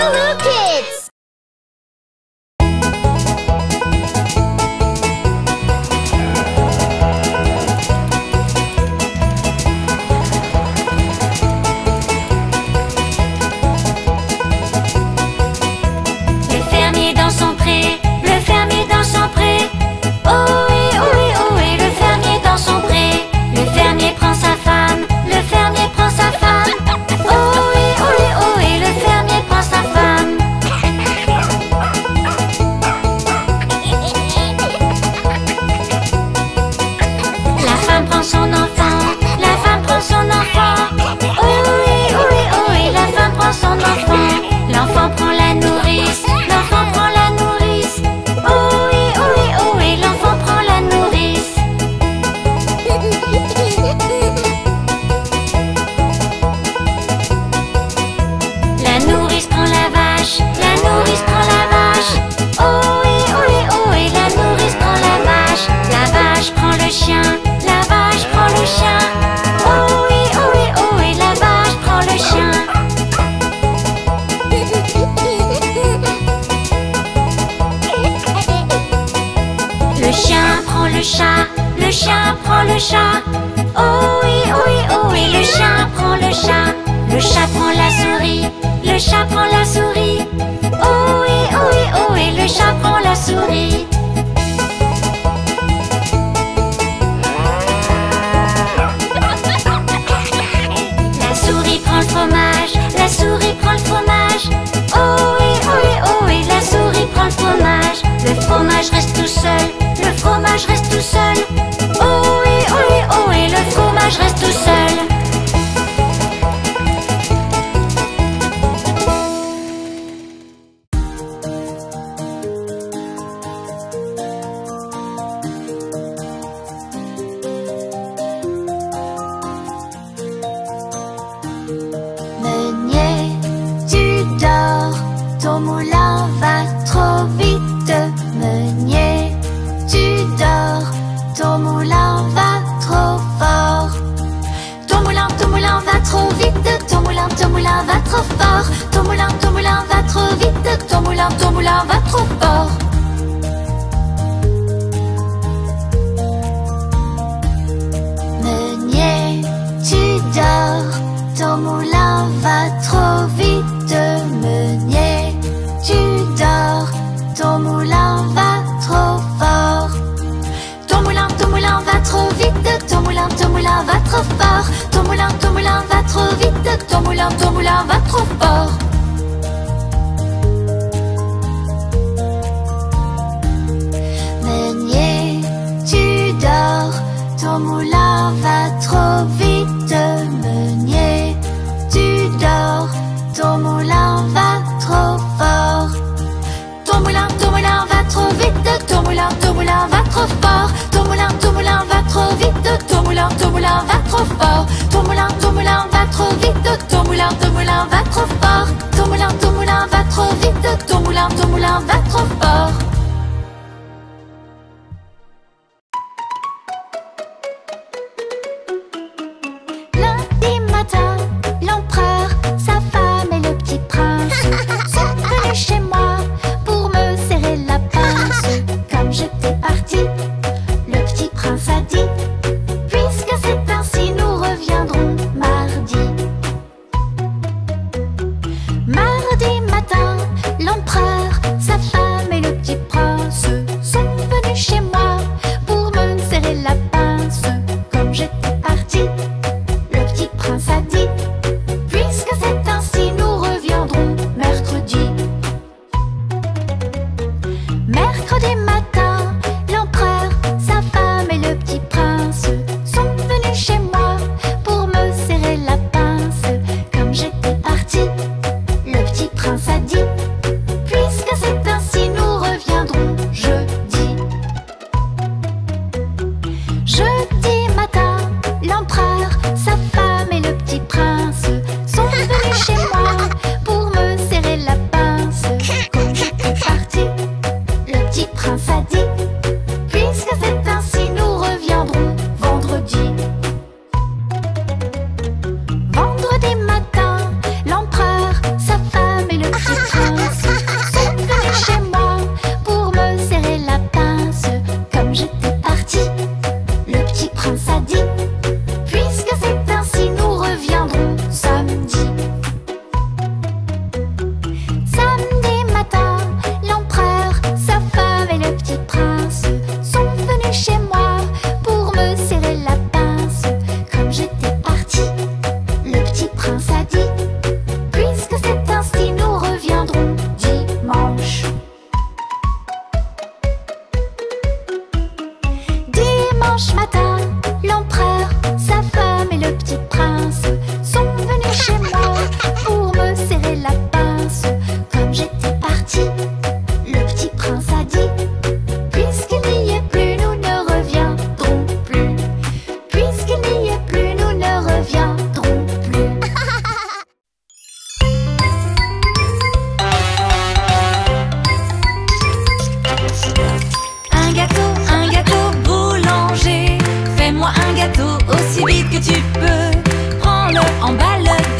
Lulu Kids! Le chien prend le chat. Oh oui, oh oui, oh oui, le chien prend le chat. Le chat prend la souris, le chat prend la souris. Oh oui, oh oui, oh oui, le chat prend la souris. La souris prend le fromage, la souris prend le fromage. Oh oui, oh oui, oh oui, la souris prend le fromage. Le fromage reste tout seul. Le fromage reste tout seul. Oh oui, oh oui, oh oui, le fromage reste tout seul. Meunier, tu dors, ton moulin va trop vite. Meunier, tu dors, ton moulin va trop fort. Ton moulin va trop vite. Ton moulin va trop fort. Ton moulin va trop vite. Ton moulin va trop fort. Meunier, tu dors, ton moulin va trop vite. Meunier, tu dors, ton moulin va trop fort. Ton moulin va trop vite. Ton moulin va trop fort. Ton moulin va trop vite. Ton moulin va trop fort. Meunier, tu dors, ton moulin va trop vite. Meunier, tu dors, ton moulin va trop fort. Ton moulin va trop vite. Ton moulin va trop fort. Ton moulin va trop vite. Ton moulin va trop fort. Ton moulin va trop vite. Ton moulin va trop fort. Ton moulin va trop vite. Ton moulin va trop fort. Lundi matin, l'empereur, sa femme et le petit prince sont venus chez moi pour me serrer la pince. Comme j'étais partie, le petit prince a dit: puisque c'est ainsi, nous reviendrons mardi. Mardi matin, l'empereur, sa femme et le petit prince sont venus chez moi pour me serrer la pince. Comme j'étais partie, le petit prince a dit: puisque c'est ainsi, nous reviendrons mercredi. Mercredi matin, l'empereur, sa femme et le petit prince sont venus chez moi pour me serrer la pince. Comme j'étais partie, le petit prince a dit: puisque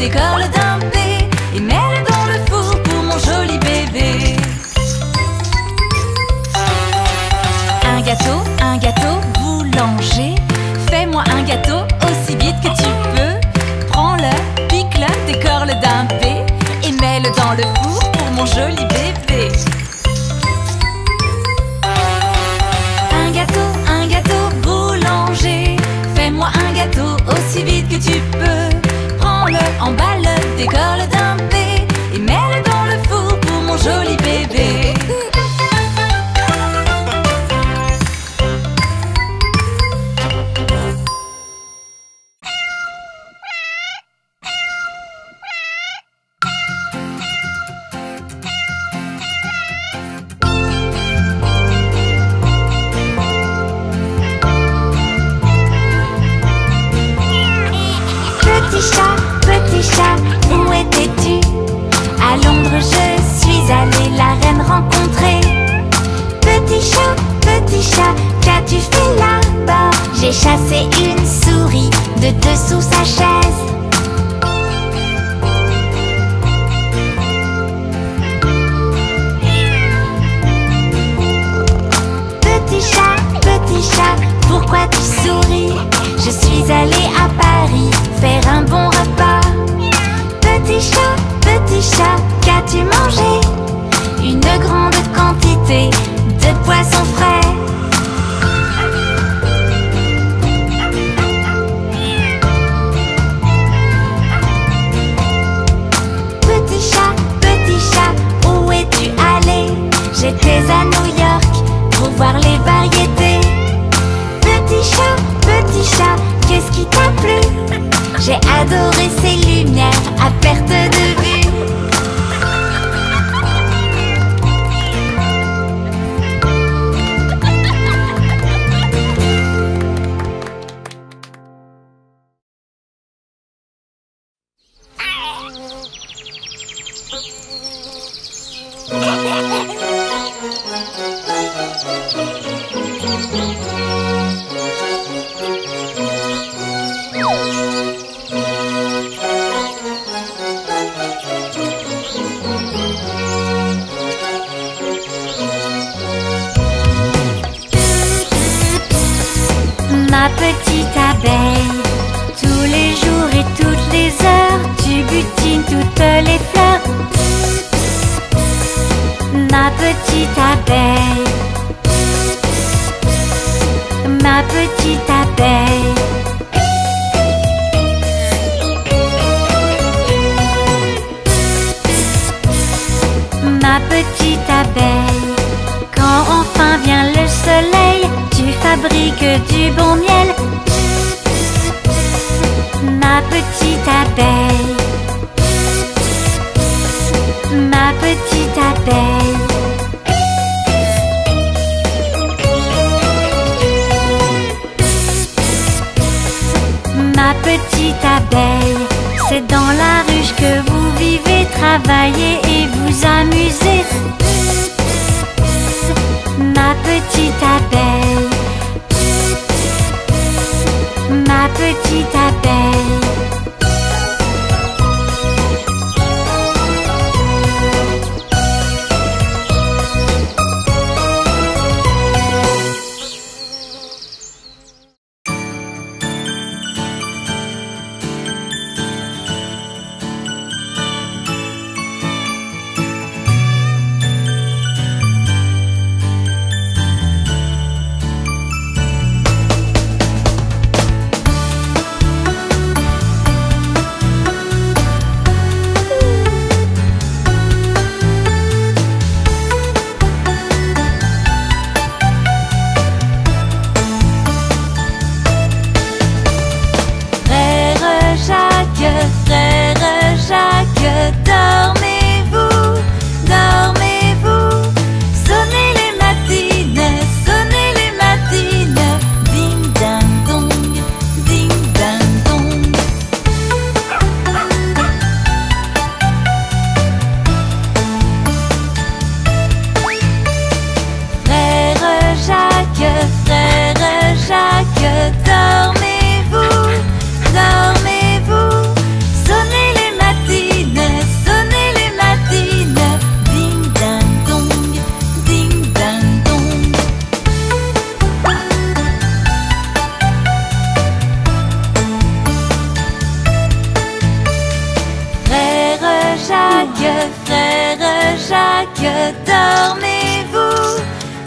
décolle d'un blé et mets-le dans le four pour mon joli bébé. Un gâteau boulanger. Fais-moi un gâteau aussi vite que tu peux. Prends-le, pique-le, décore-le d'un blé et mets-le dans le four pour mon joli bébé. Un gâteau boulanger. Fais-moi un gâteau aussi vite que tu peux. Prends-le, emballe-le, décore-le d'un blé et mets-le dans le four pour mon joli bébé. frère Jacques, dormez-vous,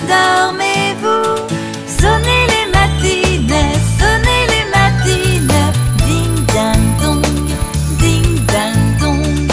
dormez-vous. Sonnez les matinets, sonnez les matinets. Ding-dang-dong, ding-dang-dong.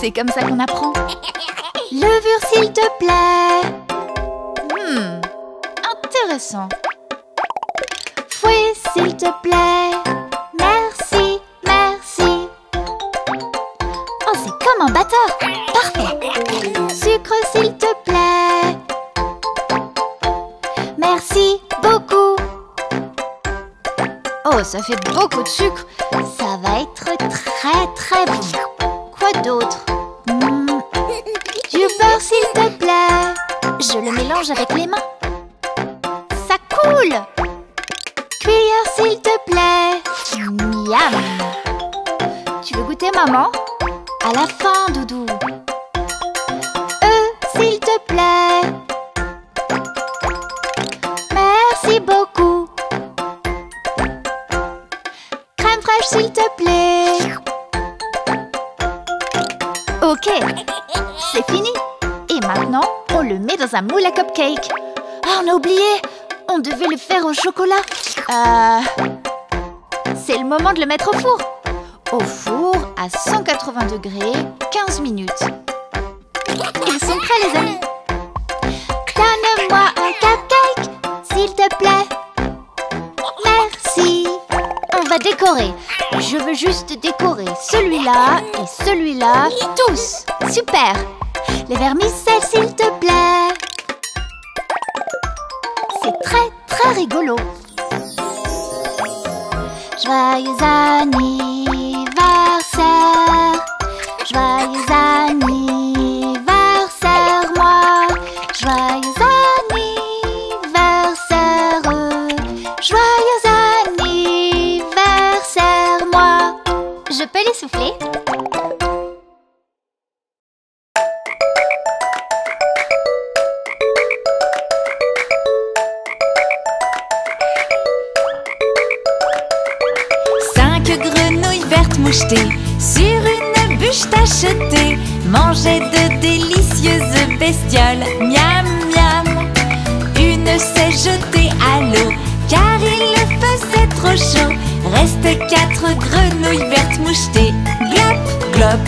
C'est comme ça qu'on apprend. Levure, s'il te plaît. Intéressant. Fouet, s'il te plaît. Merci, merci. Oh, c'est comme comme un batteur. Parfait. Sucre, s'il te plaît. Merci beaucoup. Oh, ça fait beaucoup de sucre. Ça va être très bon. Quoi d'autre? Du beurre, s'il te plaît. Je le mélange avec les mains. Ça coule. Cuillère, s'il te plaît. Miam. Tu veux goûter, maman? À la fin, doudou. S'il te plaît. Merci beaucoup. Crème fraîche, s'il te plaît. Ok, c'est fini. Et maintenant, on le met dans un moule à cupcake. Ah, on a oublié. On devait le faire au chocolat. C'est le moment de le mettre au four. Au four, à 180 degrés, 15 minutes. Ils sont prêts, les amis. Donne-moi un cupcake, s'il te plaît. Merci. On va décorer. Je veux juste décorer celui-là et celui-là. Tous. Super. Les vermicelles, s'il te plaît. C'est très rigolo. Joyeux anniversaire. Joyeux anniversaire, moi. Joyeux anniversaire. Joyeux anniversaire, moi. Je peux les souffler? Sur une bûche tachetée, mangeait de délicieuses bestioles. Miam, miam. Une s'est jetée à l'eau car il le faisait trop chaud. Reste 4 grenouilles vertes mouchetées. Glop, glop.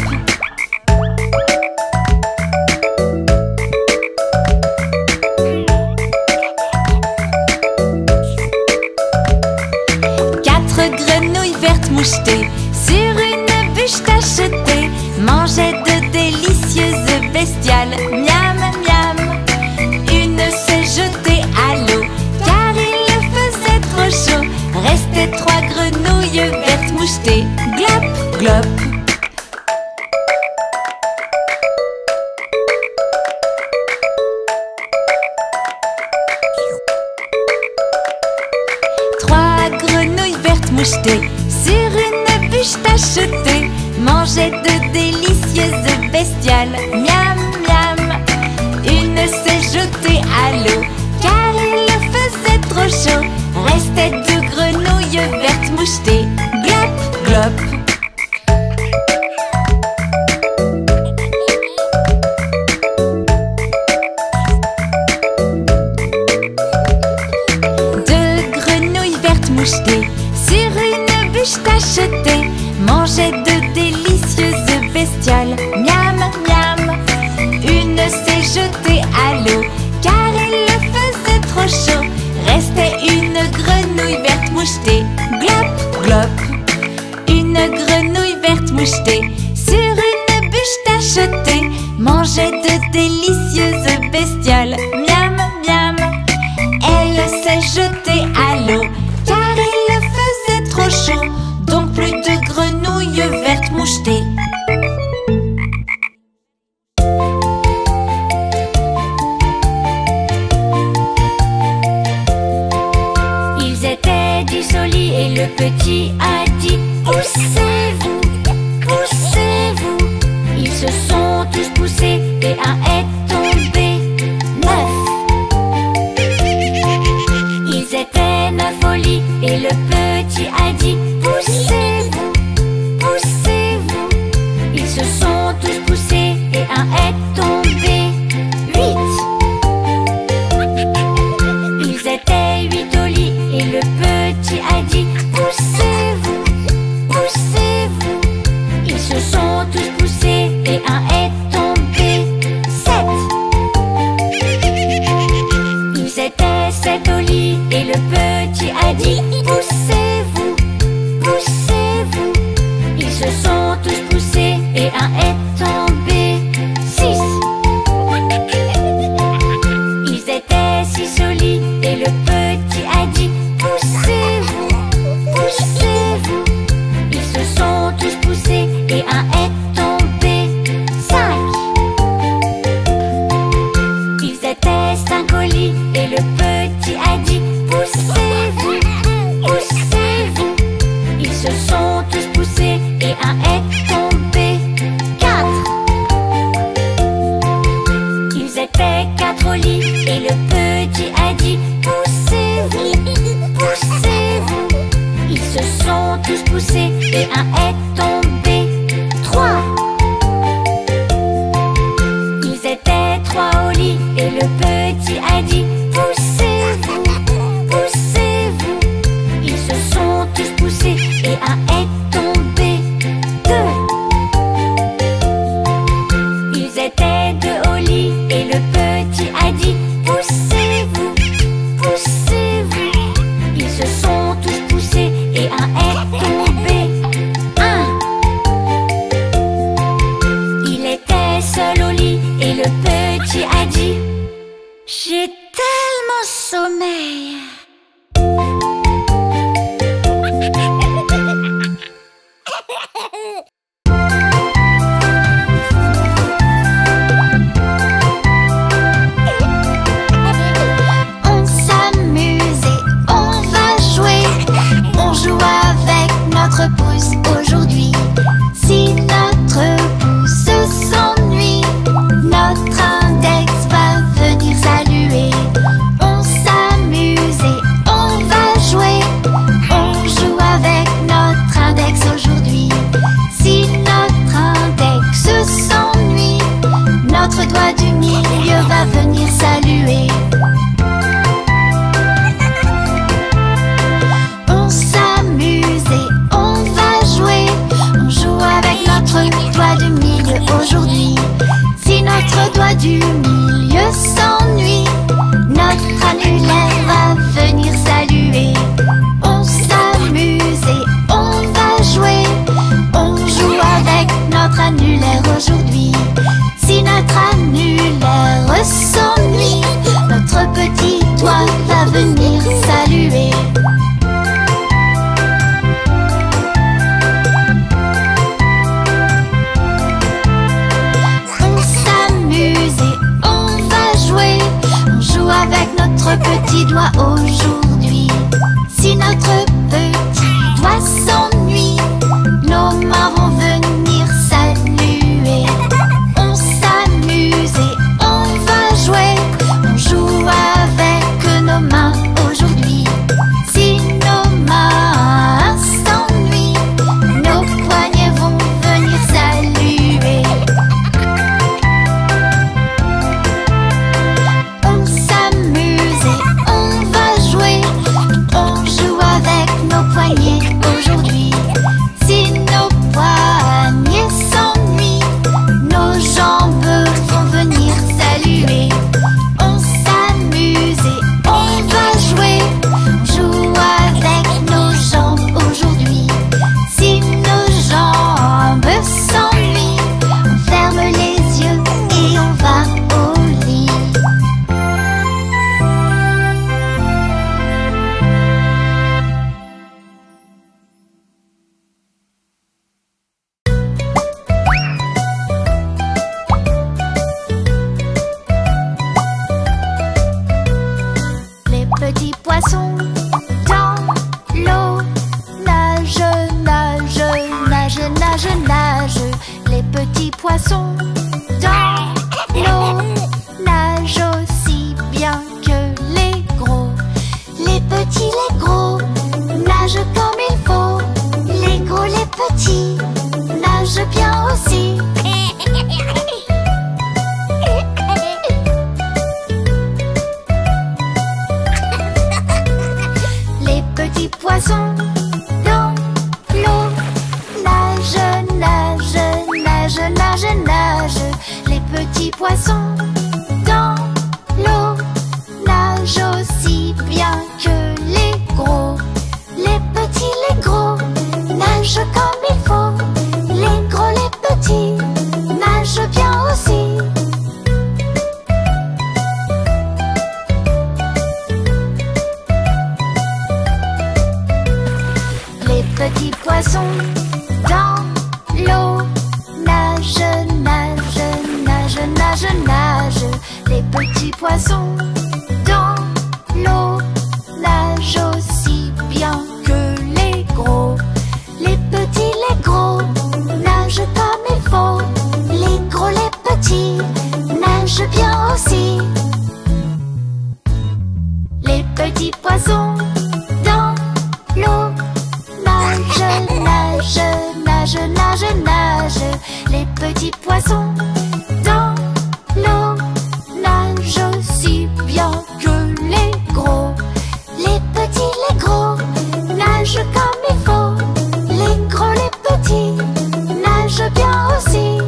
Poussez-vous, ils se sont tous poussés et un est tombé. poli. Et le petit a dit: poussez-vous, poussez-vous. Ils se sont tous poussés et un est tombé. 3. Ils étaient 3 au lit et le petit a dit: poussez-vous, poussez-vous. Ils se sont tous poussés et un est tombé. 2. Ils étaient 2 au lit et le petit a dit: poussez-vous, poussez-vous. Ils se sont tous poussés et un est tombé. 1. Il était seul au lit et le petit a dit: j'ai tellement sommeil. Notre doigt du milieu va venir saluer. On s'amuse et on va jouer. On joue avec notre doigt du milieu aujourd'hui. Si notre doigt du milieu s'ennuie, notre annulaire va venir saluer. On s'amuse et on va jouer. On joue avec notre annulaire aujourd'hui. Si notre annulaire s'ennuie, notre petit doigt va venir saluer. On s'amuse et on va jouer. On joue avec notre petit doigt aujourd'hui. Si notre petit doigt s'ennuie, nos mains vont venir saluer. Aujourd'hui, si nos mains s'ennuient, nos poignets vont venir saluer. On s'amuse et on va jouer. On joue avec nos poignets aujourd'hui. Si nos poignets s'ennuient, nos jambes vont venir saluer. Nage bien aussi. petit poisson dans l'eau. Nage, nage, nage, nage, nage. Les petits poissons dans l'eau nagent aussi bien que les gros. Les petits, les gros nagent comme il faut. Les gros, les petits nagent bien aussi.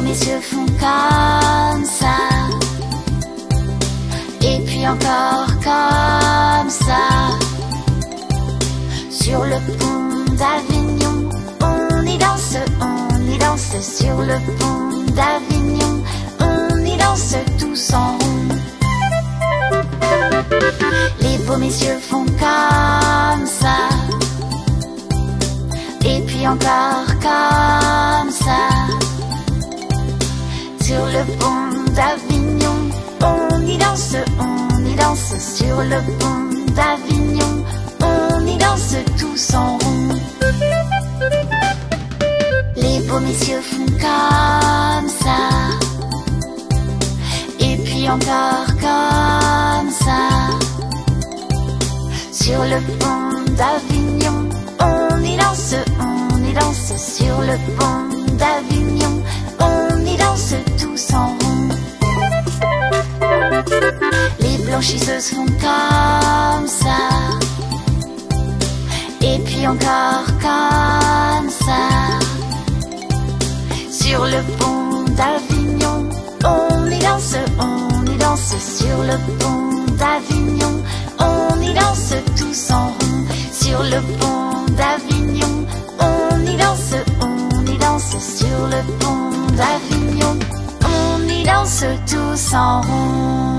Mes yeux font comme ça, et puis encore comme ça. Sur le pont d'Avignon, on y danse sur le pont d'Avignon, on y danse tous en rond. Les beaux messieurs font comme ça, et puis encore comme ça. Sur le pont d'Avignon, on y danse sur le pont d'Avignon, on y danse tous en rond. Les beaux messieurs font comme ça, et puis encore comme ça. Sur le pont d'Avignon, on y danse sur le pont d'Avignon, on y danse tous en rond. Les blanchisseuses font comme ça, et puis encore comme ça. Sur le pont d'Avignon, on y danse sur le pont d'Avignon, on y danse tous en rond. Sur le pont d'Avignon, on y danse sur le pont d'Avignon, on y danse tous en rond.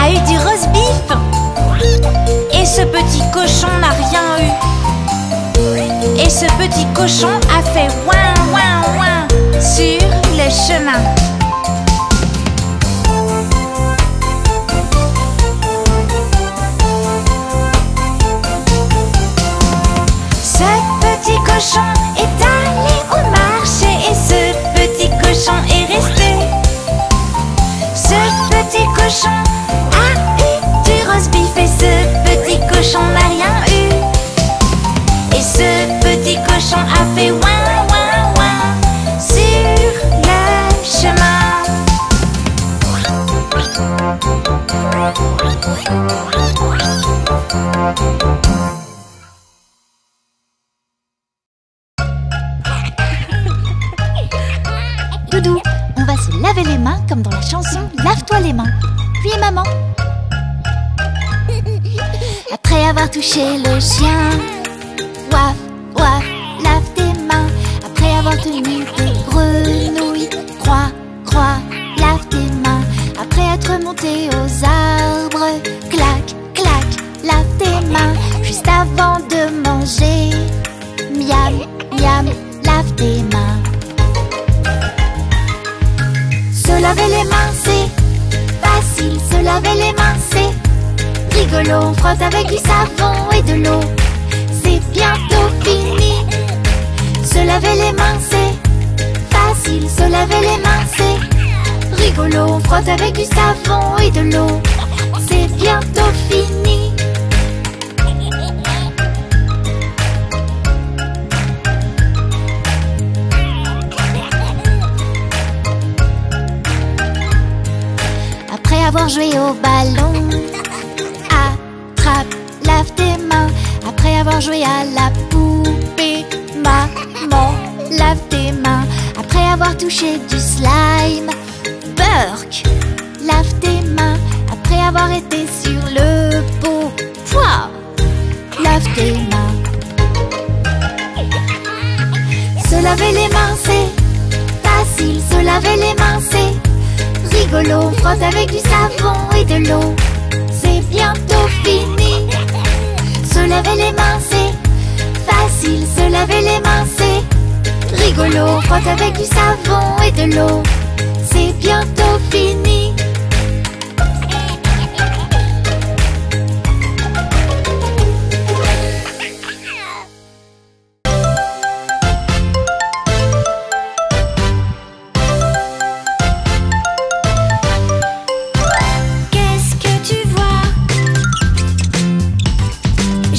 A eu du roast beef et ce petit cochon n'a rien eu. avoir touché le chien. Waf, waf, lave tes mains. Après avoir tenu tes grenouilles. Croix, croix, lave tes mains. Après être monté aux arbres. Clac, clac, lave tes mains. Juste avant de manger. Miam, miam, lave tes mains. Se laver les mains, c'est facile. Se laver les mains, c'est rigolo, on frotte avec du savon et de l'eau. C'est bientôt fini. Se laver les mains, c'est facile. Se laver les mains, c'est rigolo, on frotte avec du savon et de l'eau. C'est bientôt fini. Après avoir joué au ballon, lave tes mains. Après avoir joué à la poupée, maman, lave tes mains. Après avoir touché du slime, Burk, lave tes mains. Après avoir été sur le pot, Pouah, lave tes mains. Se laver les mains, c'est facile. Se laver les mains, c'est rigolo, on frotte avec du savon et de l'eau. C'est bientôt fini. Se laver les mains, c'est facile. Se laver les mains, c'est rigolo, on frotte avec du savon et de l'eau. C'est bientôt fini.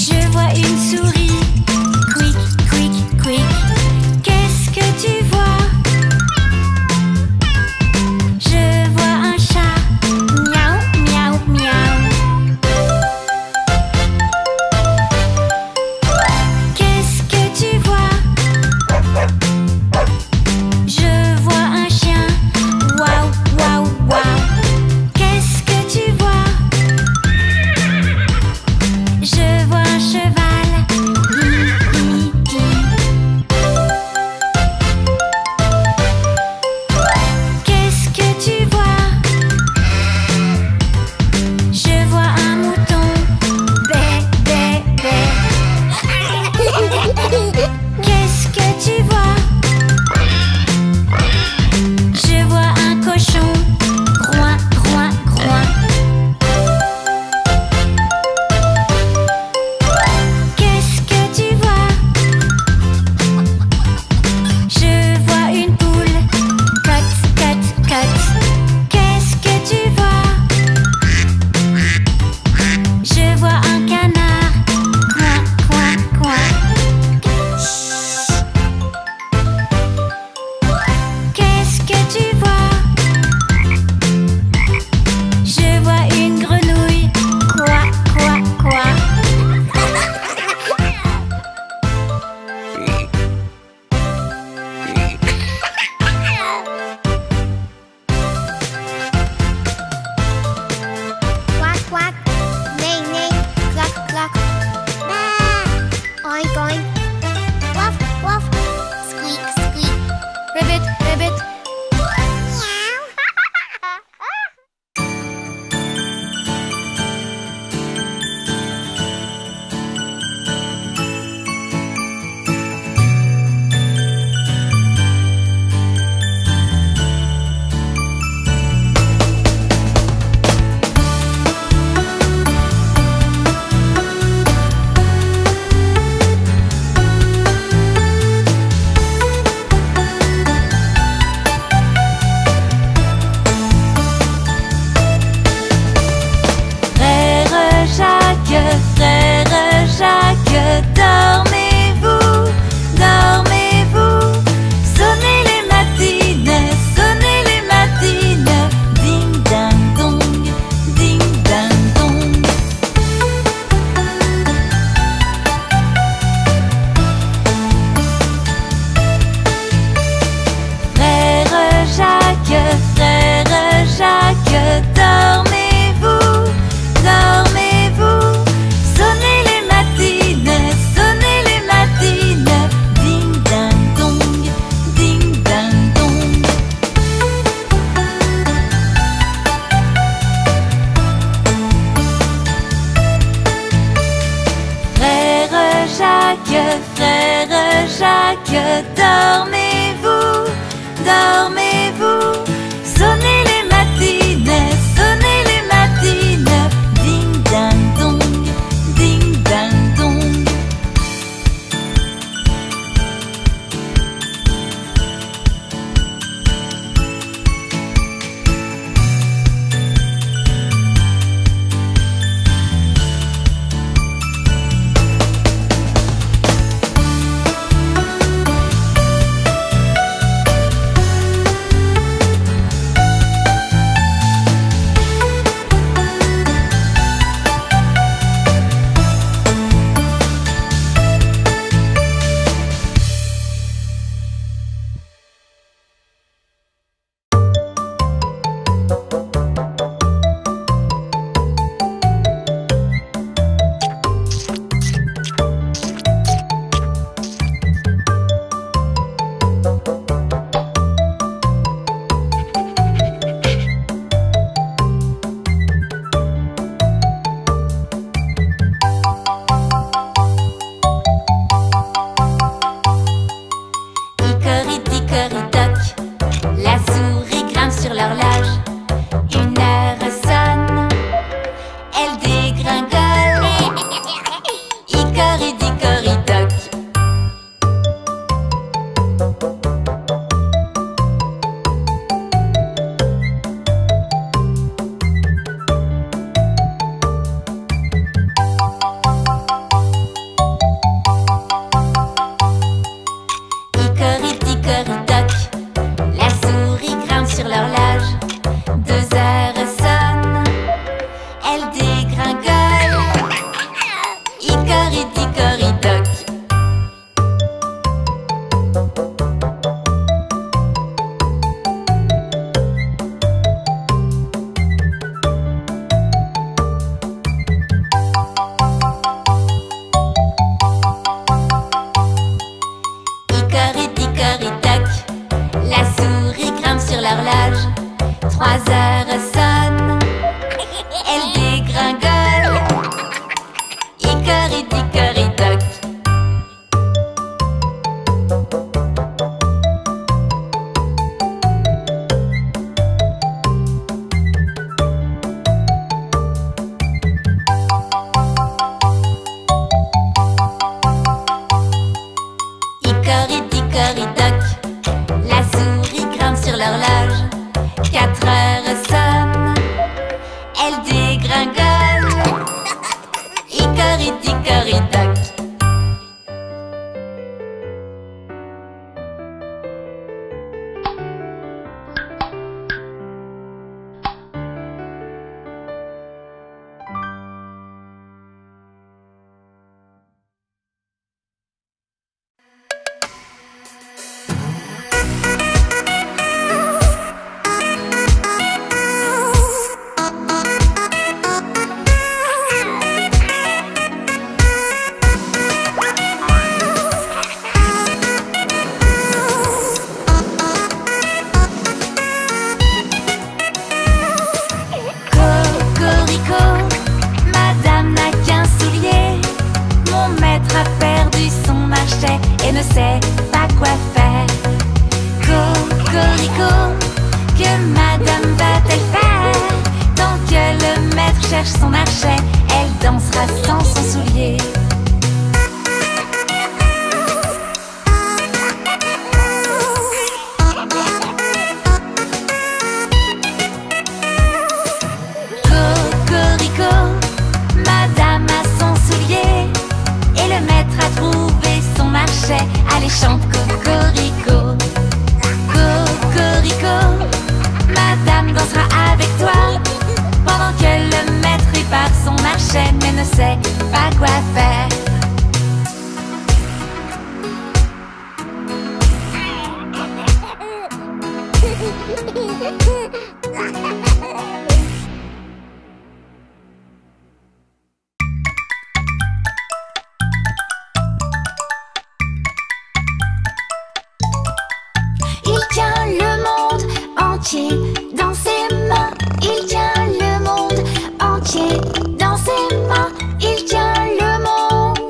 Je vois un frère Jacques, dormez-vous, dormez-vous. Sonnez les matines, sonnez les matines. Ding ding dong, ding ding dong. Dans ses mains, il tient le monde.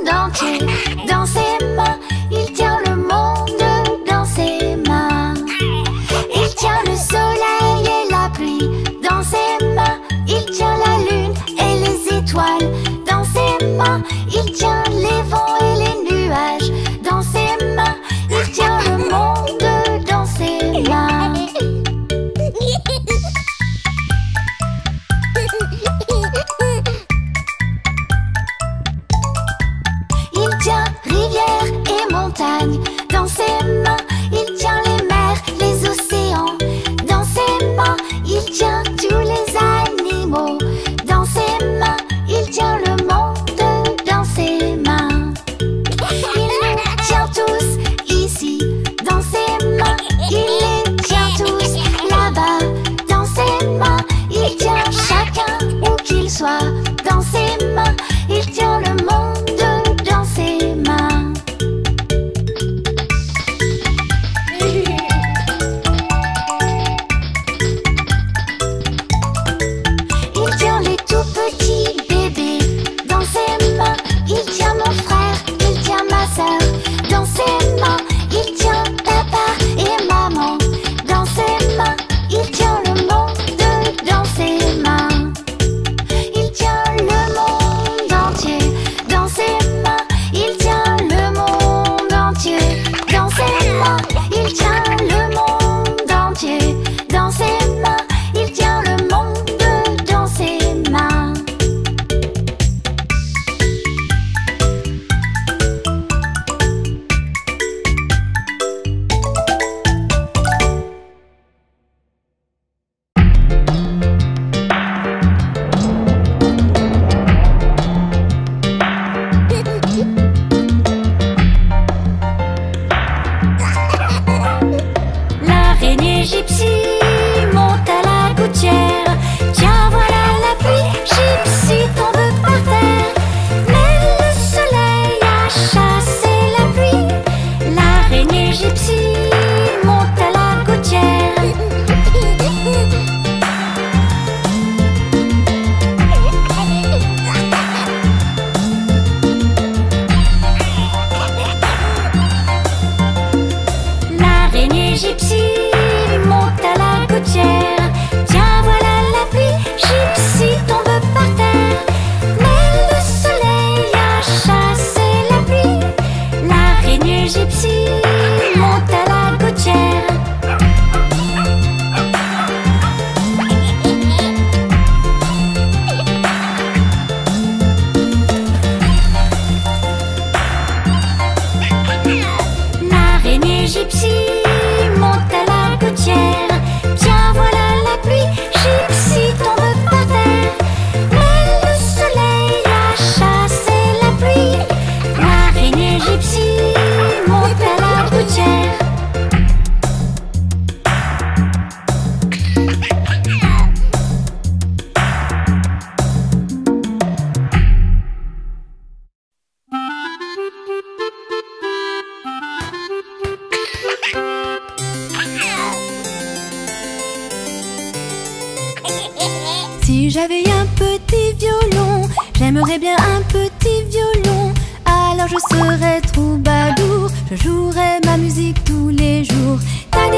bien un petit violon, alors je serai troubadour. Je jouerai ma musique tous les jours. Alors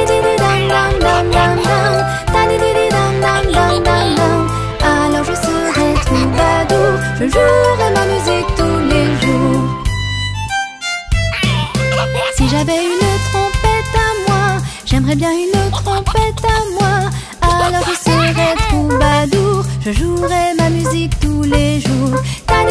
je serai troubadour, je jouerai ma musique tous les jours. Si j'avais une trompette à moi, j'aimerais bien une trompette à moi. Alors je serai troubadour, je jouerai ma musique tous les jours. Alors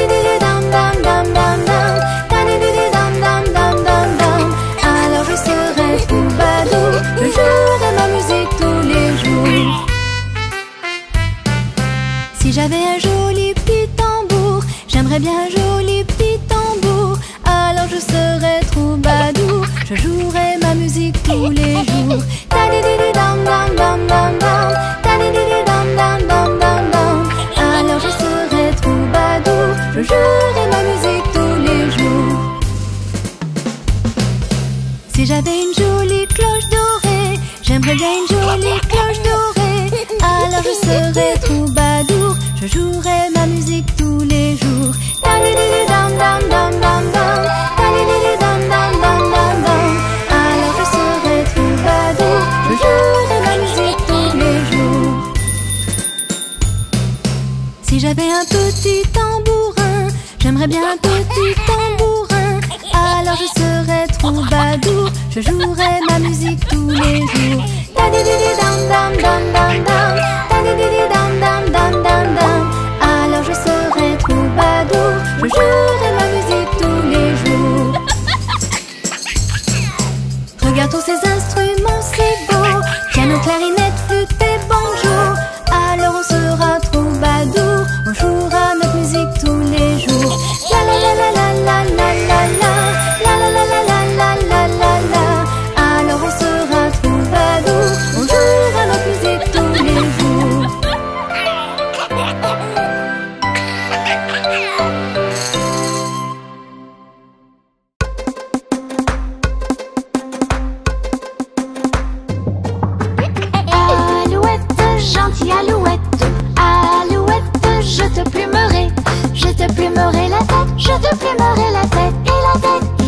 je serai troubadour, je jouerai ma musique tous les jours. Si j'avais un joli petit tambour, j'aimerais bien un joli petit tambour. Alors je serai troubadour, je jouerai ma musique tous les jours. Alors je serai troubadour, je jouerai ma musique tous les jours. Si j'avais une jolie cloche dorée, j'aimerais bien une jolie cloche dorée. Alors je serai troubadour, je jouerai ma musique tous les jours. Alors je serai troubadour, je jouerai ma musique tous les jours. Si j'avais un petit tambourin, j'aimerais bien un petit tambourin. Alors je serai troubadour, je jouerai ma musique tous les jours. Alors je serai troubadour, je jouerai ma musique tous les jours. Regarde tous ces instruments, c'est beau. Piano, clarinette, flûte et banjo. Alors on sera troubadour, on jouera notre musique tous les jours. La la la la la la la la. La la la la la la la la. Alors on sera troubadour, on jouera notre musique tous les jours. Gentille alouette, alouette, je te plumerai. Je te plumerai la tête, je te plumerai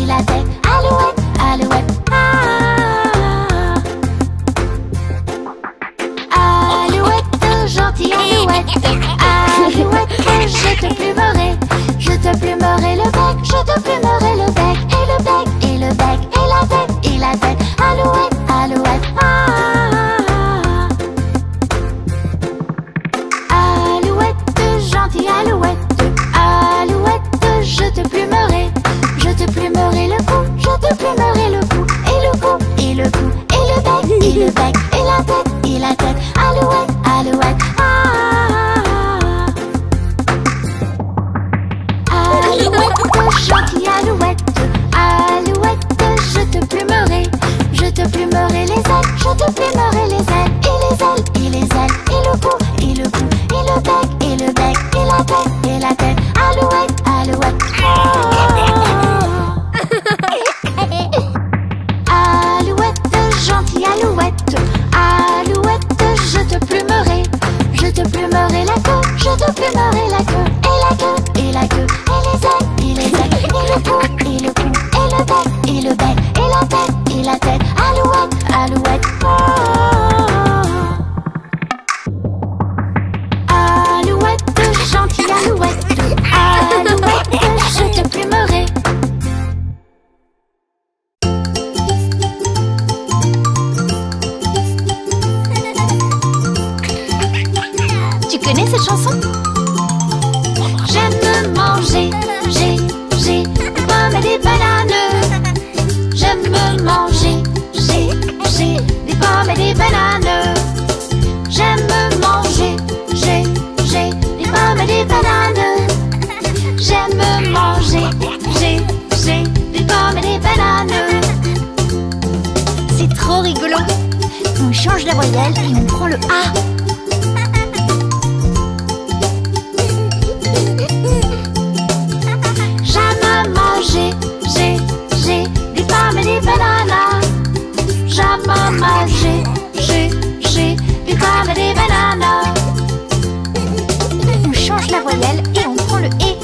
la tête. Et la tête, et la tête, alouette, alouette. Ah. Alouette, gentille alouette, alouette, je te plumerai. Je te plumerai le bec, je te plumerai le bec. Et le bec, et le bec, et la tête, et la tête. Alouette, alouette, ah. Alouette, alouette, je te plumerai. Je te plumerai le cou, je te plumerai le cou. Et le cou, et le cou, et le bec, et le bec. Et la tête, et la tête. Alouette, alouette, ah. Alouette, gentille alouette, alouette, je te plumerai. Je te plumerai les ailes, je te plumerai les ailes. Et les ailes, et les ailes, et le cou, et le cou. Et le bec, et le bec, et la tête, et la tête. Alouette, alouette, oh. Alouette, gentille alouette, alouette, je te plumerai. Je te plumerai la queue, je te plumerai la queue. Et la queue, et la queue, et les ailes, et les ailes. Et le cou, et le cou, et le bec, et le bec. Et la tête, et la tête. Alouette, alouette, oh. Gentille alouette, alouette, je te plumerai. Tu connais cette chanson? J'aime manger, j'ai des pommes et des bananes. J'aime manger, j'ai des pommes et des bananes. J'aime manger, j'ai des bananes. J'aime manger, j'ai des pommes et des bananes. C'est trop rigolo. On change la voyelle et on prend le A. J'aime manger, j'ai des pommes et des bananes. J'aime manger, j'ai des pommes et des bananes. La voyelle et on prend le « et ».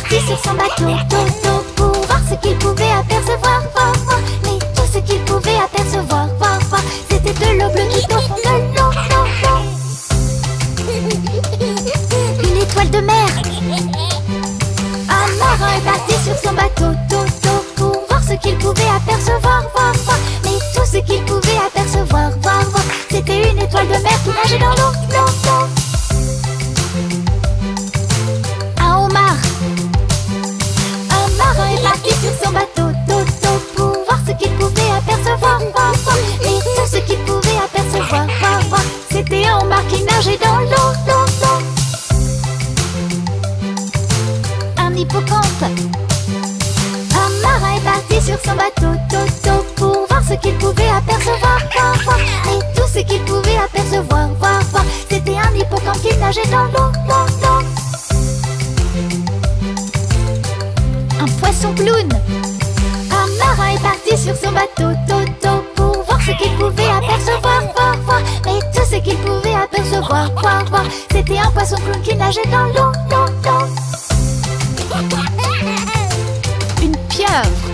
parti sur son bateau Toto pour voir ce qu'il pouvait apercevoir, voir, voir. Mais tout ce qu'il pouvait apercevoir, voir, voir, c'était de l'eau bleue qui au fond de l'eau, une étoile de mer. Un marin est parti sur son bateau Toto pour voir ce qu'il pouvait apercevoir, voir, voir. Mais tout ce qu'il pouvait apercevoir, voir, voir, c'était une étoile de mer qui nageait dans l'eau, l'eau, l'eau. Son bateau Toto pour voir ce qu'il pouvait apercevoir, voir, voir. Et tout ce qu'il pouvait apercevoir, voir, voir, c'était un homard qui nageait dans l'eau, l'eau, l'eau. Un hippocampe. Un marin est parti sur son bateau Toto pour voir ce qu'il pouvait apercevoir, voir, voir. Et tout ce qu'il pouvait apercevoir, voir, voir, c'était un hippocampe qui nageait dans l'eau, l'eau, l'eau. Un poisson clown. Un marin est parti sur son bateau Toto pour voir ce qu'il pouvait apercevoir, voir, voir. Mais tout ce qu'il pouvait apercevoir, voir, voir, c'était un poisson clown qui nageait dans l'eau, l'eau, l'eau. Une pieuvre.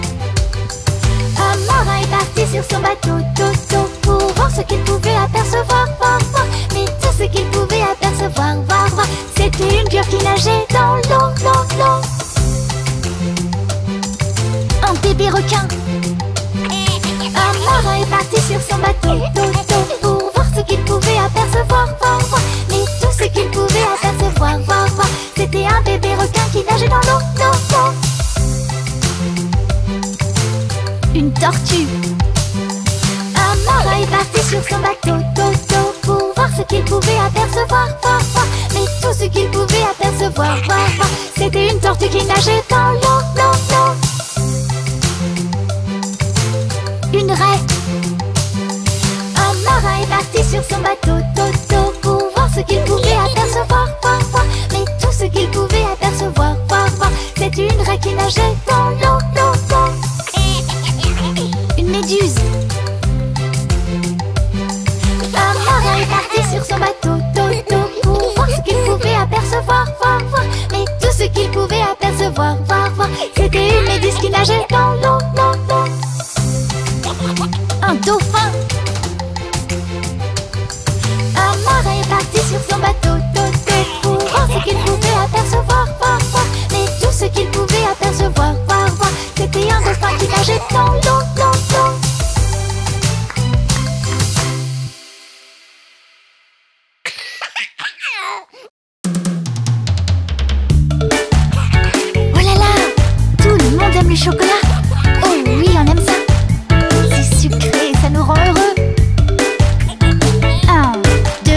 Un marin est parti sur son bateau Toto pour voir ce qu'il pouvait apercevoir, voir, voir. Mais tout ce qu'il pouvait apercevoir, voir, voir, c'était une pieuvre qui nageait dans l'eau, l'eau, l'eau. Bébé requin. Un marin est parti sur son bateau Toto pour voir ce qu'il pouvait apercevoir, voir, voir. Mais tout ce qu'il pouvait apercevoir, voir, voir, c'était un bébé requin qui nageait dans l'eau, l'eau, l'eau. Une tortue. Un marin est parti sur son bateau Toto pour voir ce qu'il pouvait apercevoir, voir, voir. Mais tout ce qu'il pouvait apercevoir, voir, voir, c'était une tortue qui nageait dans l'eau, l'eau, l'eau. Une raie. Un marin est parti sur son bateau Toto pour voir ce qu'il pouvait apercevoir, voir, voir. Mais tout ce qu'il pouvait apercevoir, voir, voir, c'est une raie qui nageait dans l'eau, l'eau, l'eau. Une méduse. Un marin est parti sur son bateau Toto pour voir ce qu'il pouvait apercevoir, voir, voir. Mais tout ce qu'il pouvait apercevoir, voir, voir, c'était une méduse qui nageait dans l'eau, l'eau, l'eau. Un dauphin. Un marin est parti sur son bateau Toto pour voir ce qu'il pouvait apercevoir, voir, voir. Mais tout ce qu'il pouvait apercevoir, voir, voir, c'était un dauphin qui nageait dans l'eau, l'eau, l'eau. Oh là là, tout le monde aime le chocolat. Oh oui, on aime ça. C'est sucré, ça nous rend heureux. 1, 2, 1,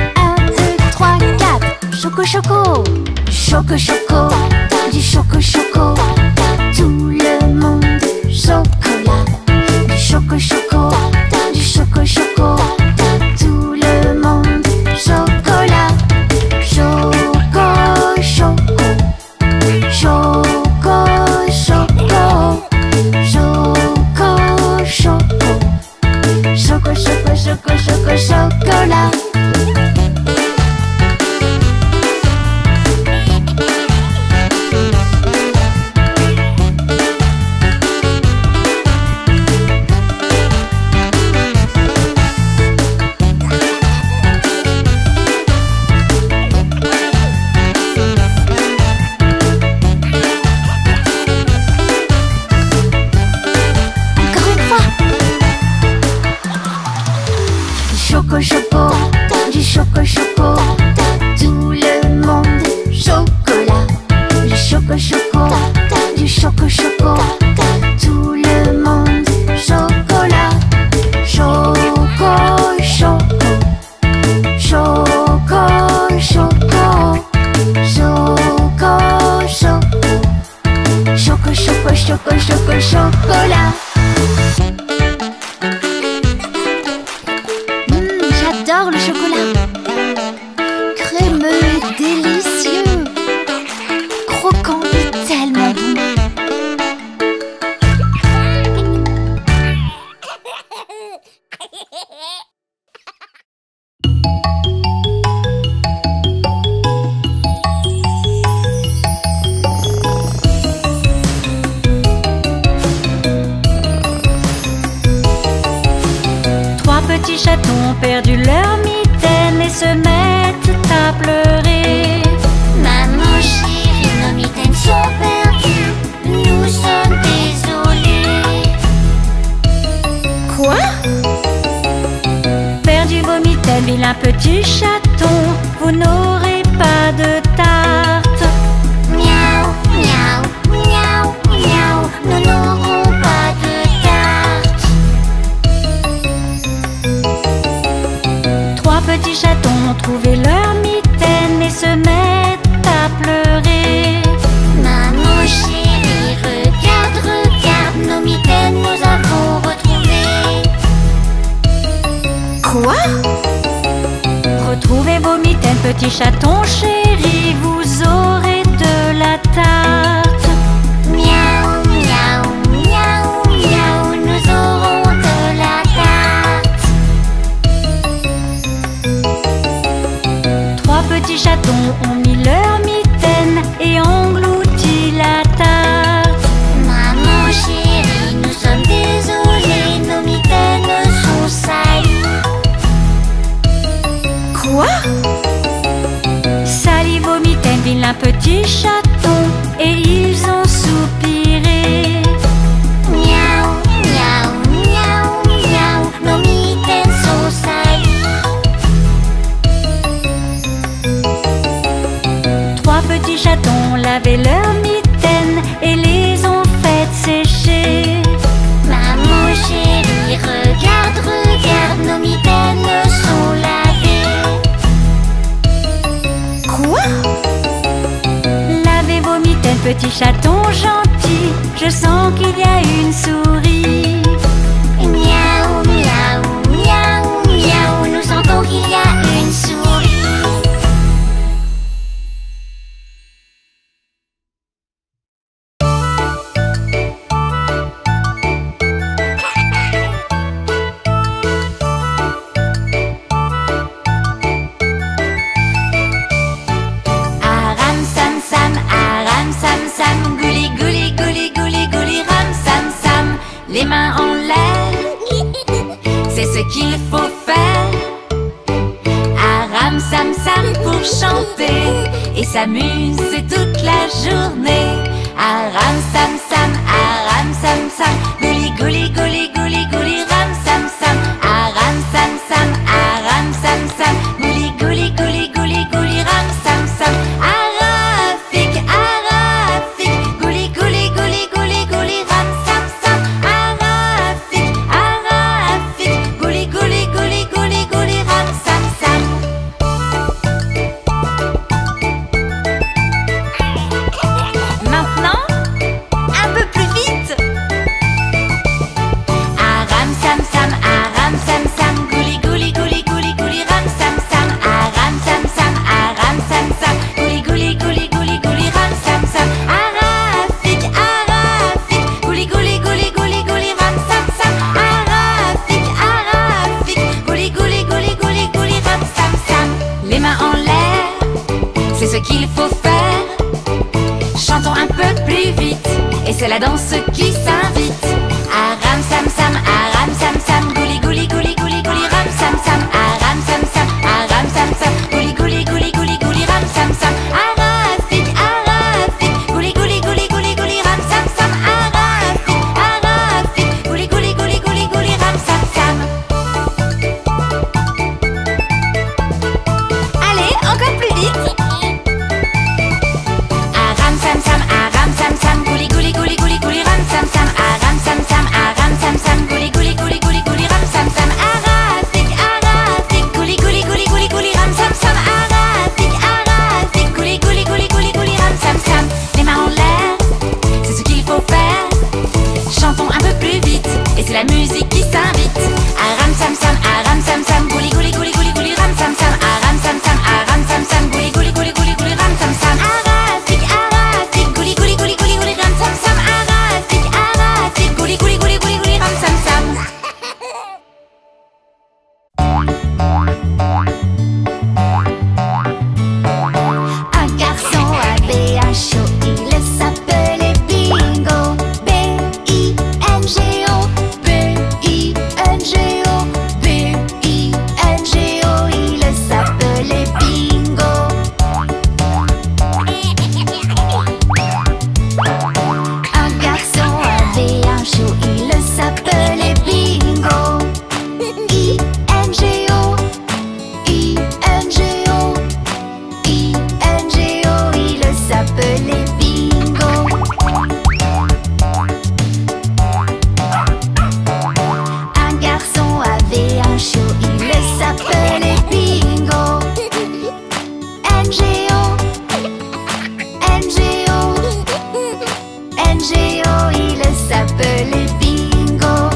2, 3, 4. Choco, choco. Choco, choco. Du choco, choco. Tout le monde chocolat. Du choco, choco. Du choco, choco. Tout le monde chocolat. Choco, choco. Choco, choco. Choco, choco. Choco, choco, choco, choco, chocolat. ont perdu leur mitaine et se mettent à pleurer. Maman chérie, nos mitaines sont perdues, nous sommes désolés. Quoi? Perdu vos mitaines, vilain petit chaton, vous n'aurez pas de tarte. Miaou, miaou, miaou, miaou, nous n'aurons pas de tarte. Trois petits chatons ont trouvé leur mitaine et se mettent à pleurer. Maman chérie, regarde, regarde, nos mitaines nous avons retrouvées. Quoi? Retrouvez vos mitaines, petits chatons chéris, vous aurez de la tarte. Miaou, miaou, miaou, miaou, nous aurons de la tarte. Trois petits chatons ont mis leur mitaine et englouti la tarte. Maman chérie, nous sommes désolés, nos mitaines sont salies. Quoi? Salut vos mitaines, vilain petit chaton, et ils ont soupiré. Miaou, miaou, miaou, miaou, nos mitaines sont salies. Trois petits chatons ont lavé leurs mitaines et les ont faites sécher. Maman chérie, regarde, regarde, nos mitaines sont lavées. Lavez vos mitaines, petit chaton gentil, je sens qu'il y a une souris. Miaou, miaou, miaou, miaou, nous sentons qu'il y a une souris. Les mains en l'air, c'est ce qu'il faut faire. Aram sam sam pour chanter et s'amuser toute la journée. Aram sam sam, aram sam sam, gouli gouli gouli gouli gouli ram sam sam. Aram sam sam, aram sam sam, gouli gouli gouli gouli gouli ram sam sam. Arafik, arafik, gouli gouli gouli gouli gouli ram sam sam. C'est la danse qui s'invite. Aram sam sam, aram sam sam, gouli gouli gouli gouli gouli ram sam sam. Aram sam sam, aram sam sam, gouli gouli gouli gouli gouli ram sam sam. Arafik, arafik, gouli gouli gouli gouli gouli ram sam sam. Arafik, arafik, gouli gouli gouli gouli gouli ram sam sam. Allez, encore plus vite. Aram sam sam, aram sam sam, gouli gouli gouli gouli gouli ram sam sam, aram sam Géo, il s'appelait Bingo.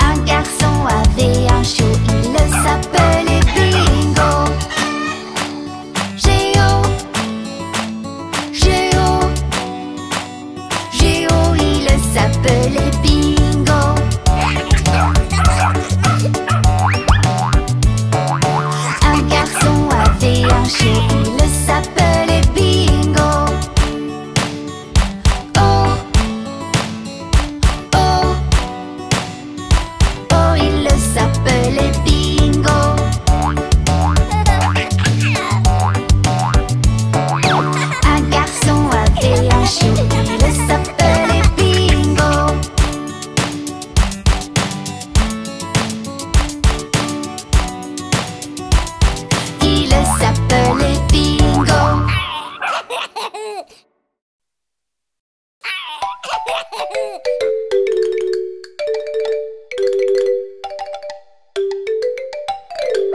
Un garçon avait un chiot, il s'appelait Bingo. Géo, Géo, Géo, il s'appelait Bingo. Un garçon avait un chiot, il s'appelait Bingo. Oh, oh, oh, il s'appelait Bingo. Un garçon avait un chiot, il s'appelait Bingo. Il s'appelait Bingo.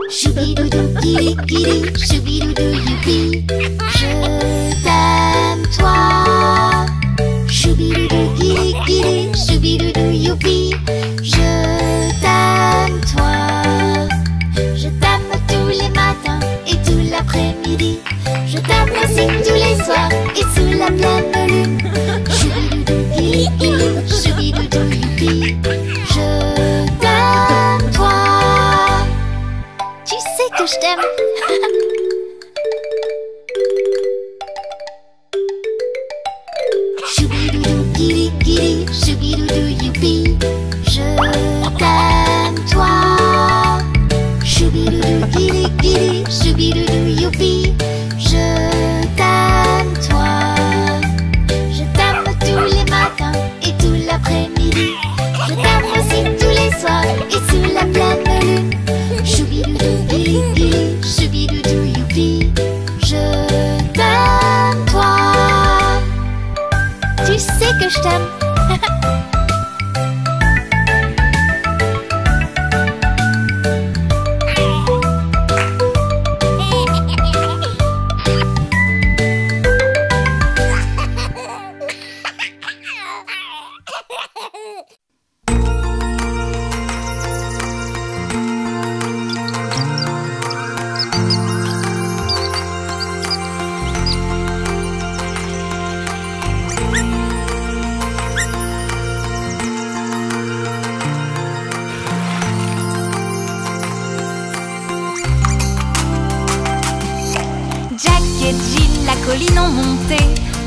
Choubidoudou, kikiri, choubidoudou, youpi, je t'aime toi. Choubidoudou, kikiri, choubidoudou, youpi, je t'aime toi. Je t'aime tous les matins et tout l'après-midi. Je t'aime aussi tous les soirs et sous la pleine lune. Choubidoudou, kikiri, choubidoudou, youpi, je t'aime toi. Tu sais que je t'aime. Choubidoudou, kiri kiri, choubidoudou, youpi, je t'aime toi. Choubidoudou, kiri kiri, choubidoudou, youpi, je t'aime toi. Je t'aime tous les matins et tout l'après-midi. Je t'aime aussi tous les soirs et sous la pleine lune. Choubidoudou, kiri kiri, choubidoudou, youpi, je t'aime toi. Tu sais que je t'aime.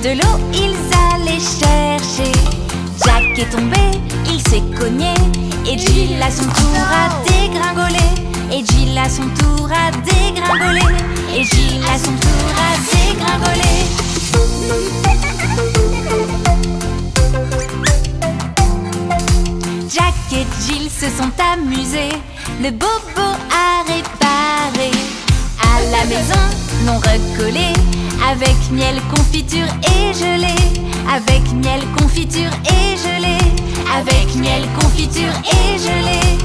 De l'eau, ils allaient chercher. Jack est tombé, il s'est cogné. Et Jill à son tour a dégringolé. Et Jill à son tour a dégringolé. Et Jill à son tour a dégringolé. Jack et Jill se sont amusés. Le bobo a réparé. À la maison, l'on recollé. Avec miel, confiture et gelée. Avec miel, confiture et gelée. Avec miel, confiture et gelée.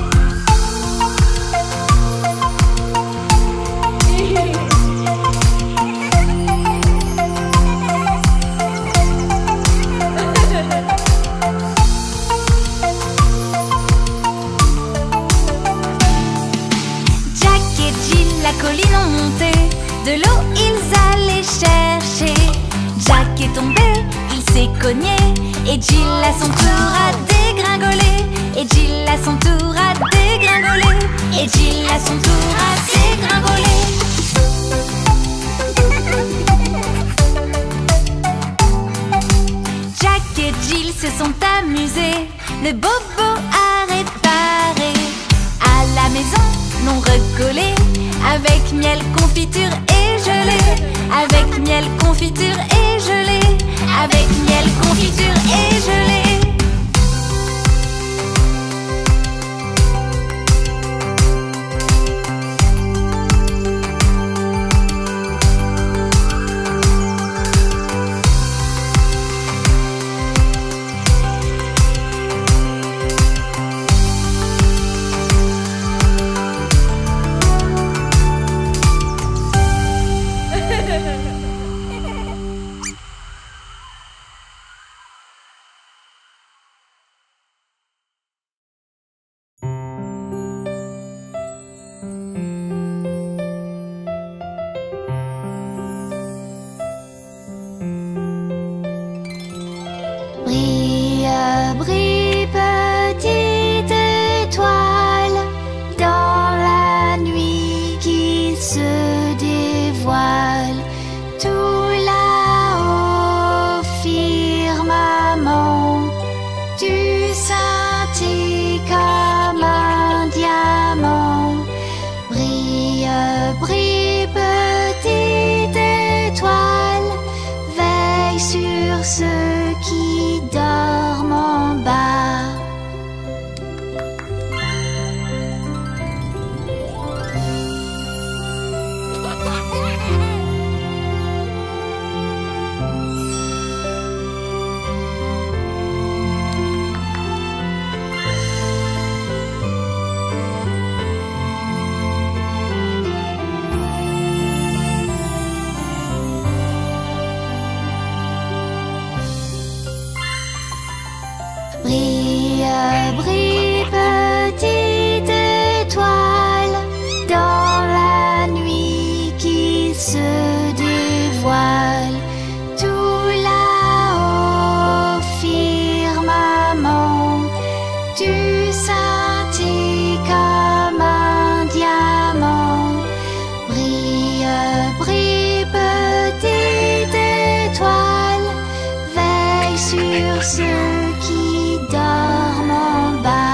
Jack et Jill la colline ont monté. De l'eau, ils allaient chercher. Jack est tombé, il s'est cogné. Et Jill à son tour a dégringolé. Et Jill à son tour a dégringolé. Et Jill à son tour a dégringolé. Jack et Jill se sont amusés. Le bobo a réparé. À la maison, l'on recollé. Avec miel, confiture et gelée. Avec miel, confiture et gelée. Avec miel, confiture et gelée. brille, petite étoile, veille sur ceux qui dorment en bas. Brille, petite étoile, dans la nuit qui se dévoile. Tout là-haut, firmament, tu scintilles comme un diamant. Brille, brille, petite étoile, veille sur ceux qui dorment en bas.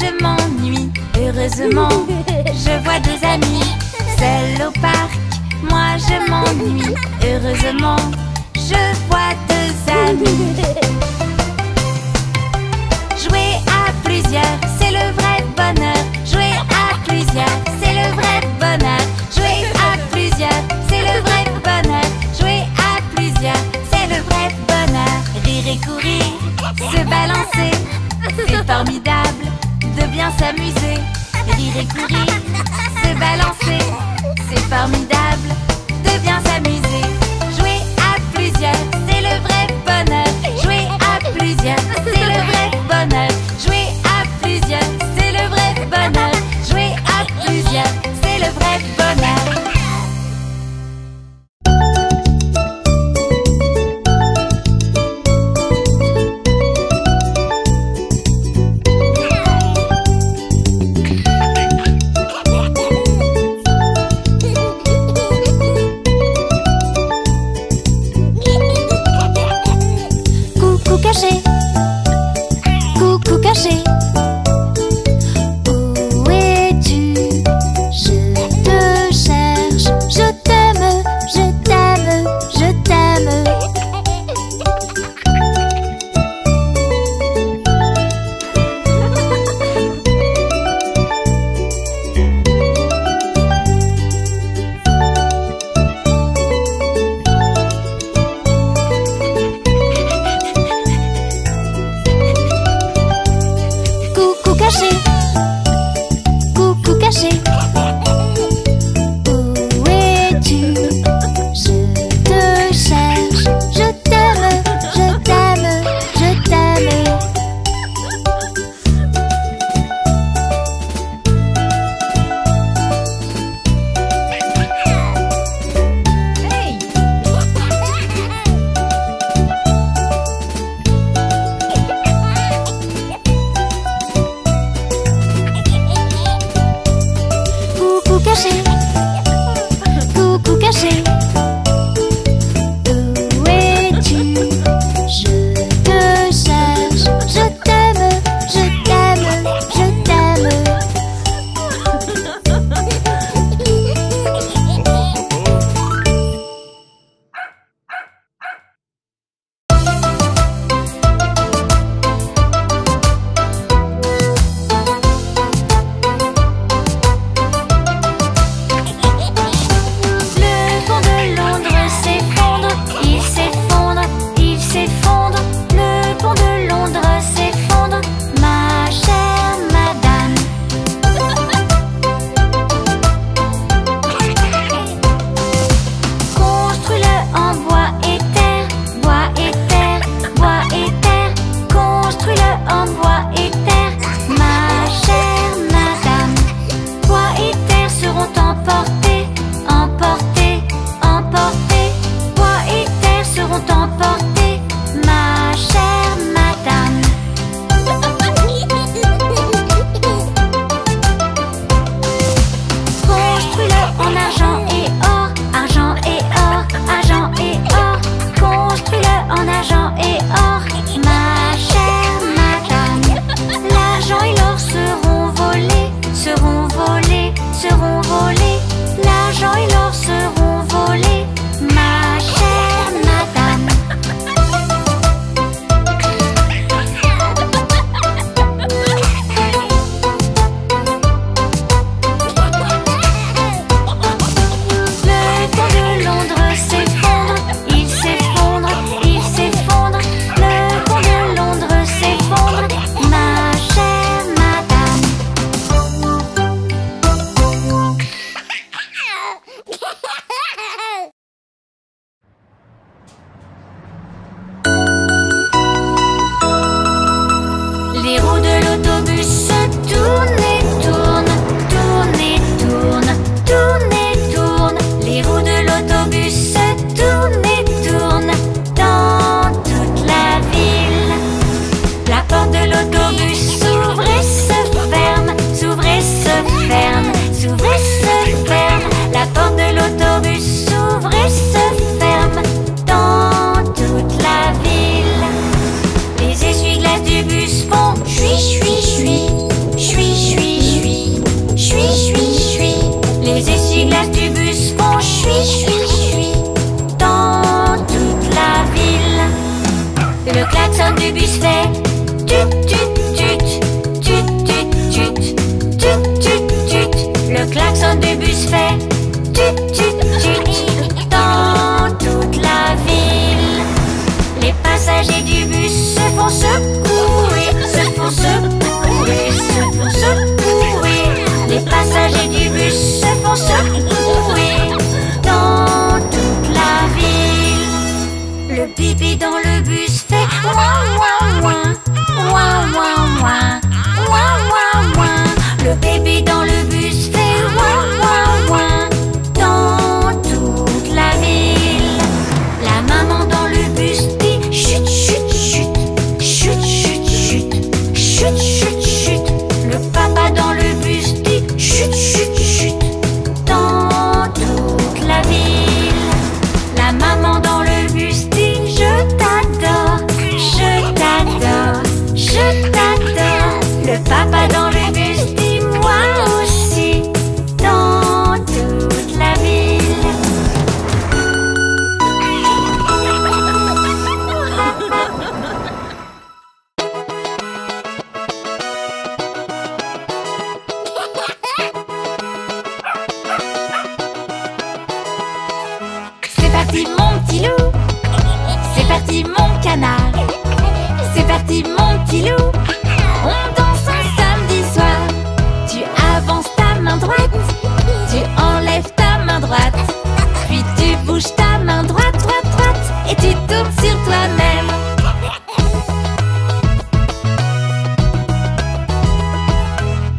je m'ennuie. Heureusement, je vois des amis. Seul au parc, moi je m'ennuie. Heureusement, je vois deux amis. Jouer à plusieurs, c'est le vrai bonheur. Jouer à plusieurs, c'est le vrai bonheur. Jouer à plusieurs, c'est le vrai bonheur. Jouer à plusieurs, c'est le vrai bonheur. Rire et courir, se balancer, c'est formidable de bien s'amuser. Rire et courir, se balancer, c'est formidable de bien s'amuser. Jouer à plusieurs, c'est le vrai bonheur. Jouer à plusieurs, c'est le vrai bonheur. Jouer à plusieurs, c'est le vrai bonheur. Jouer à plusieurs, c'est le vrai bonheur. le bus fait tut tut tut, tut tut tut, tut tut tut. Le klaxon du bus fait tut tut tut. Dans toute la ville, les passagers du bus se font secouer, se font secouer, se font secouer. Les passagers du bus se font secouer. Dans toute la ville, le pipi dans le bus fait ouah ouah ouah, ouah ouah ouah, ouah ouah ouah. Le bébé dans le bus fait ouah ouah ouah. Dans toute la ville, la maman dans le bus dit chut chut chut, chut chut chut, chut chut chut. Le papa dans le bus dit chut chut chut. Dans toute la ville, la maman dans le bus dit je t'adore, je t'adore, je t'adore. Le papa dans le bus dit moi aussi. Dans toute la ville, c'est parti mon petit loup, c'est parti mon canard, c'est parti mon petit loup. On danse un samedi soir. Tu avances ta main droite, tu enlèves ta main droite, puis tu bouges ta main droite, droite, droite, et tu tournes sur toi-même.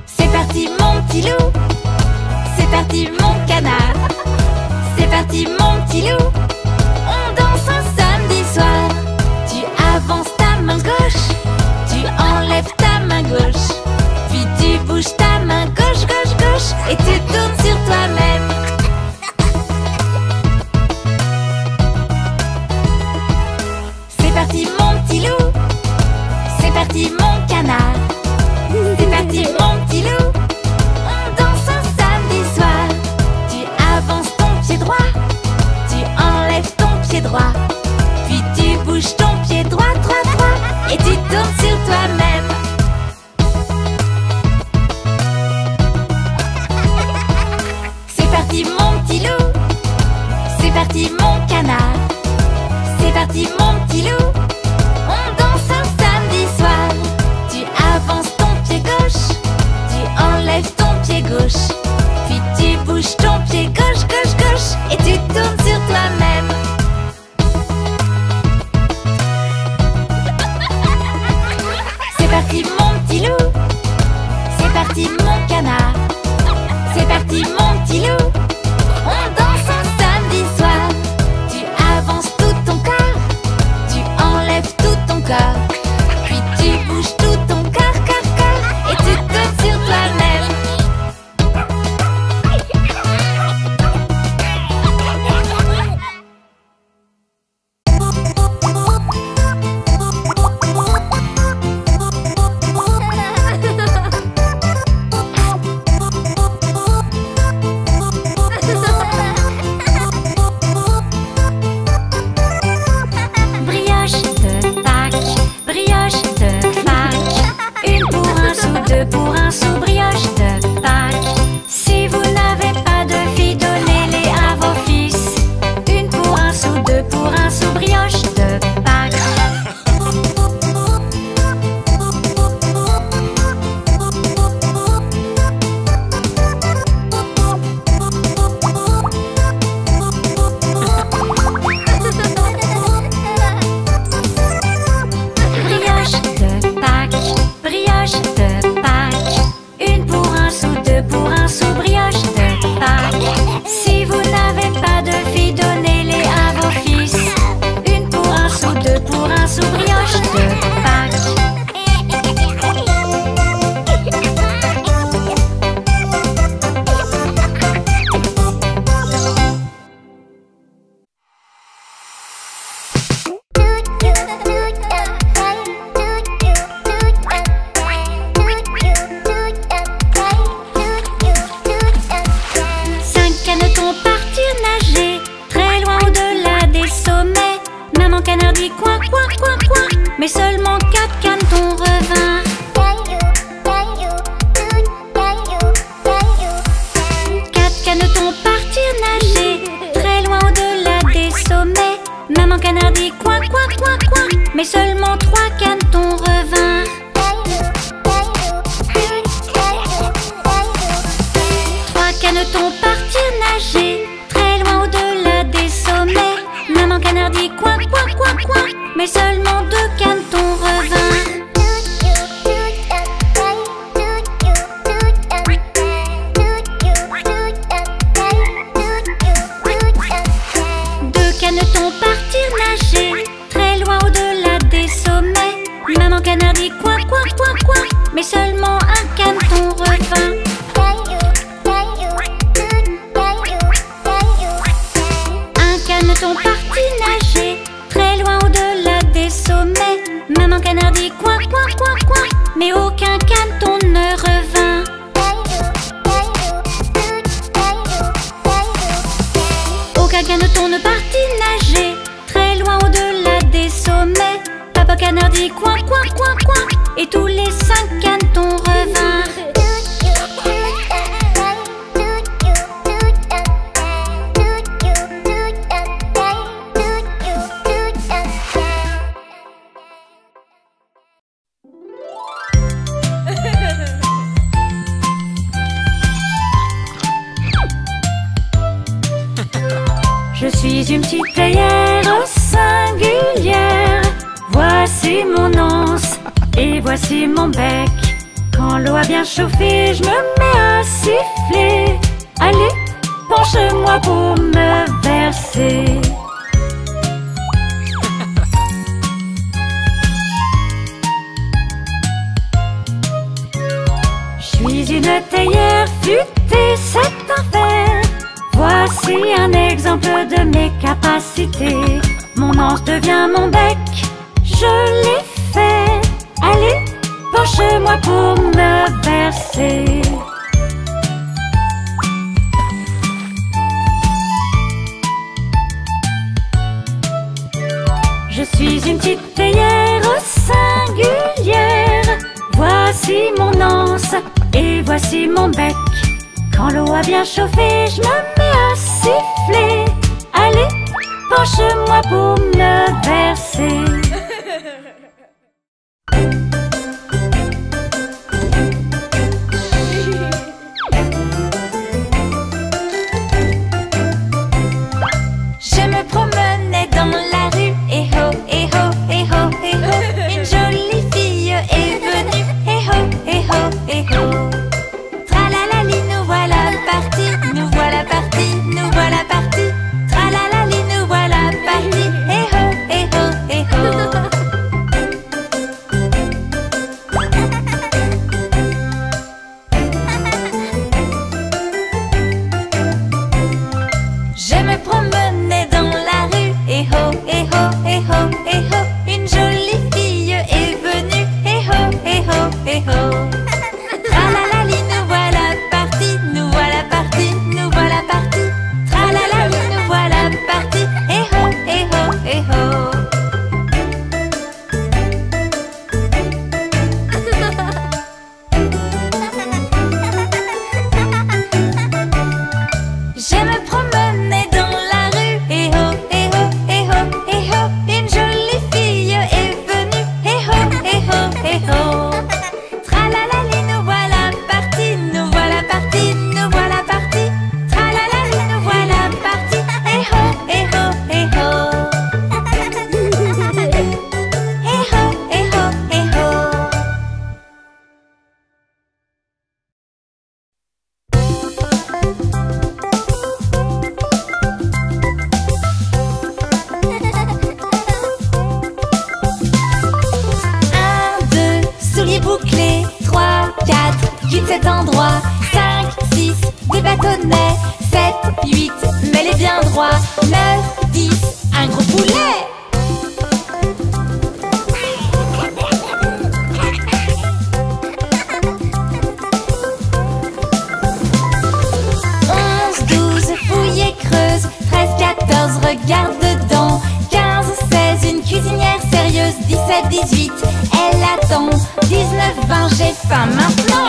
C'est parti mon petit loup, c'est parti mon canard, c'est parti mon petit loup. On danse un samedi soir. Tu avances 17, 18, l'attend. 19, 20, j'ai faim maintenant.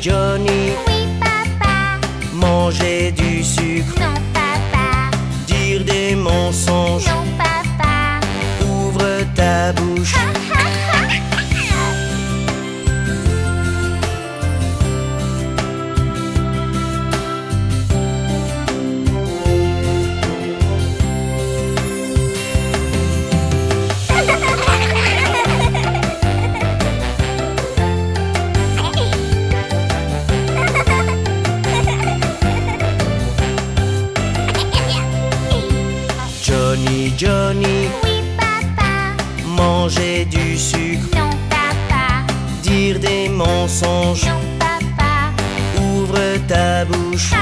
Johnny. Oui, papa. Manger du sucre. Non, papa. Dire des mensonges. Non, papa. Ouvre ta bouche. Johnny, oui papa. Manger du sucre, non papa. Dire des mensonges, non papa. Ouvre ta bouche.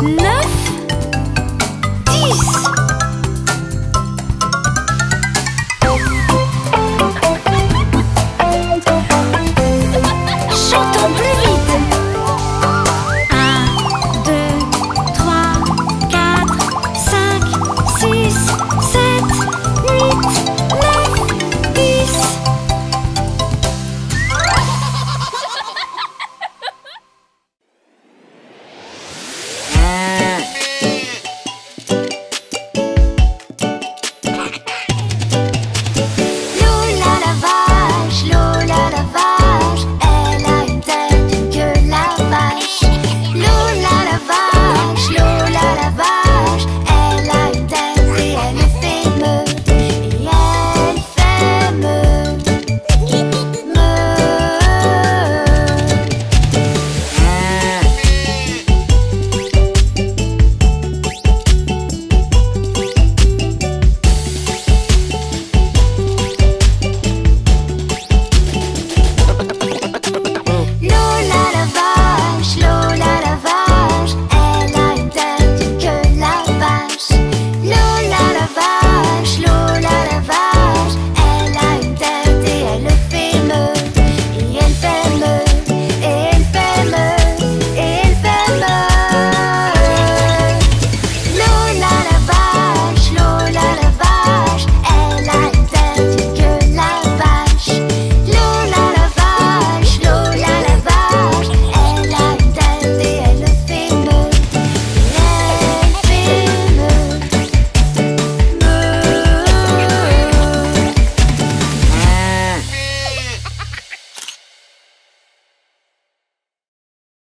No!